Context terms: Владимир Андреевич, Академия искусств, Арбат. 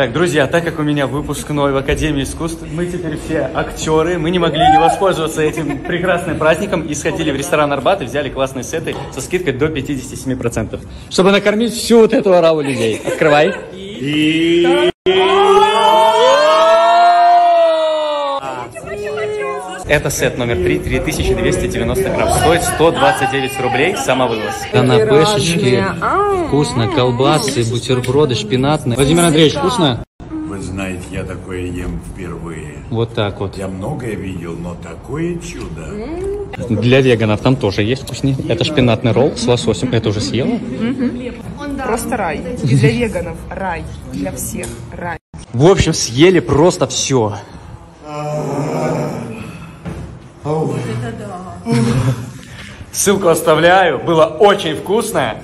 Так, друзья, так как у меня выпускной в Академии искусств, мы теперь все актеры, мы не могли не воспользоваться этим прекрасным праздником и сходили в ресторан «Арбат» и взяли классные сеты со скидкой до 57%, чтобы накормить всю вот эту ораву людей. Открывай. Это сет номер 3, 3290 грамм, стоит 129 рублей, самовывоз. Канапешечки, вкусно, колбасы, бутерброды шпинатные. Владимир Андреевич, вкусно? Вы знаете, я такое ем впервые. Вот так вот. Я многое видел, но такое чудо. Для веганов там тоже есть вкуснее. Это шпинатный ролл с лососем. Это уже съела? Просто рай. И для веганов рай, для всех рай. В общем, съели просто все. Вот это да. Ссылку оставляю. Было очень вкусно.